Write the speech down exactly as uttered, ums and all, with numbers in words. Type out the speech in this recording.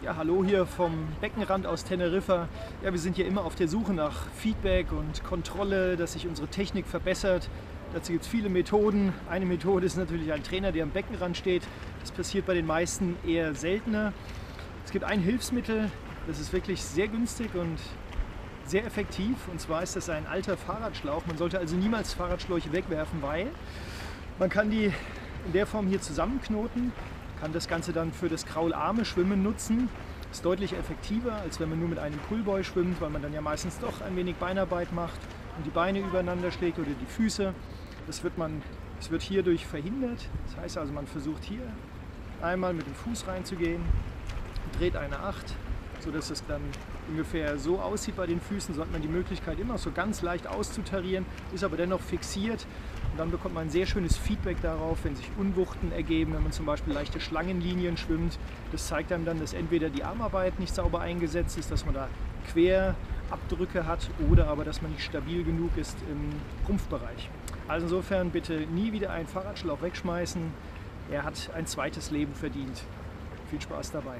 Ja, hallo hier vom Beckenrand aus Teneriffa. Ja, wir sind hier immer auf der Suche nach Feedback und Kontrolle, dass sich unsere Technik verbessert. Dazu gibt es viele Methoden. Eine Methode ist natürlich ein Trainer, der am Beckenrand steht. Das passiert bei den meisten eher seltener. Es gibt ein Hilfsmittel, das ist wirklich sehr günstig und sehr effektiv. Und zwar ist das ein alter Fahrradschlauch. Man sollte also niemals Fahrradschläuche wegwerfen, weil man kann die in der Form hier zusammenknoten. Kann das Ganze dann für das Kraularme-Schwimmen nutzen. Ist deutlich effektiver, als wenn man nur mit einem Pullbuoy schwimmt, weil man dann ja meistens doch ein wenig Beinarbeit macht und die Beine übereinander schlägt oder die Füße. Das wird, man, das wird hierdurch verhindert. Das heißt also, man versucht hier einmal mit dem Fuß reinzugehen, dreht eine Acht, sodass es dann ungefähr so aussieht bei den Füßen. So hat man die Möglichkeit, immer so ganz leicht auszutarieren, ist aber dennoch fixiert. Und dann bekommt man ein sehr schönes Feedback darauf, wenn sich Unwuchten ergeben, wenn man zum Beispiel leichte Schlangenlinien schwimmt. Das zeigt einem dann, dass entweder die Armarbeit nicht sauber eingesetzt ist, dass man da Querabdrücke hat oder aber, dass man nicht stabil genug ist im Rumpfbereich. Also insofern bitte nie wieder einen Fahrradschlauch wegschmeißen. Er hat ein zweites Leben verdient. Viel Spaß dabei.